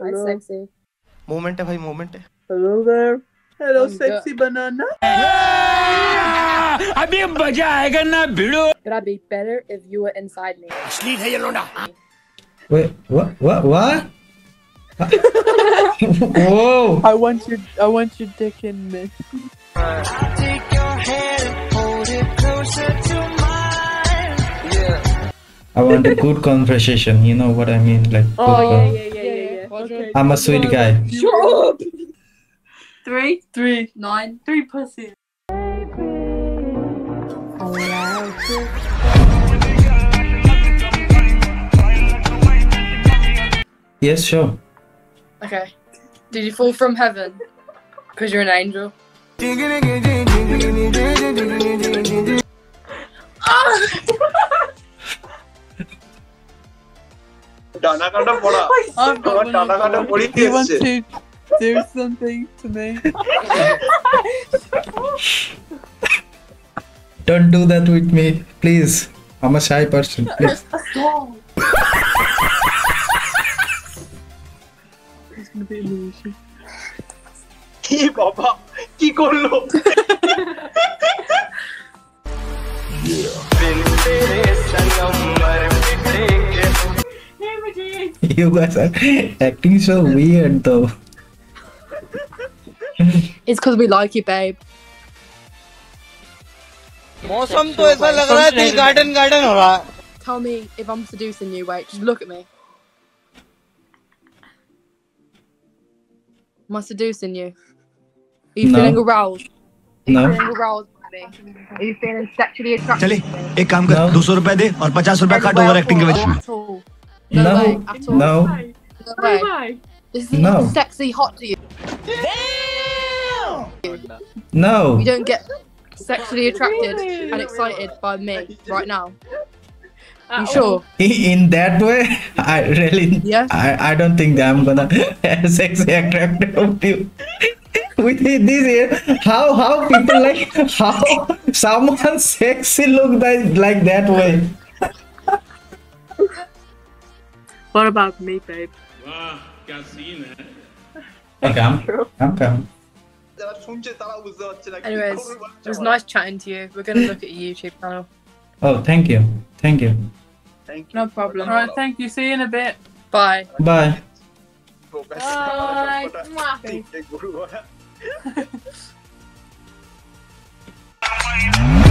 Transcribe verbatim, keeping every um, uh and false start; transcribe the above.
Hello. That's sexy. Moment है भाई, moment है. Hello there. Hello oh, sexy God. Banana. अभी मजा आएगा ना भिड़ो. It would be better if you were inside me. Sleep है ये लोना. Wait, what, what, what? Whoa! I want your, I want your dick in me. I'll take your hand and hold it closer to mine. Yeah. I want a good conversation. You know what I mean, like. Oh yeah, yeah, yeah, yeah, yeah, yeah. Okay. I'm a sweet guy. Shut up. Three, three, nine, three pussies. Yes, sure. Okay. Did you fall from heaven? Because you're an angel. Oh! He wants to do something to me. Don't do that with me, please. I'm a shy person, please. Hey, Baba, ki kollo. You guys are acting so weird, though. It's because we like you, babe. Mausam to aisa lag raha hai ki garden garden ho raha hai. Tell me if I'm seducing you. Wait, just look at me. Am I seducing you? Are you no. feeling aroused? No. Are you feeling aroused by me? Are you feeling sexually attracted? Chale, ek kaam kar, two hundred rupees de aur fifty rupees cut over acting ke vich. No. No. Way, at all. No. No way. This is no. sexy hot to you. Damn! No. You don't get sexually attracted and excited by me right now. You sure? In that way, I really, yeah. I, I don't think that I'm gonna have sexy attracted to you. With this year, how how people like how someone sexy look that, like that way? What about me, babe? Wow, can't see you, man. Hey, come, come, come. Anyways, it was nice chatting to you. We're gonna look at your YouTube channel. Oh, thank you, thank you. Thank you. No problem. All right, thank you. See you in a bit. Bye. Bye. Bye. Bye.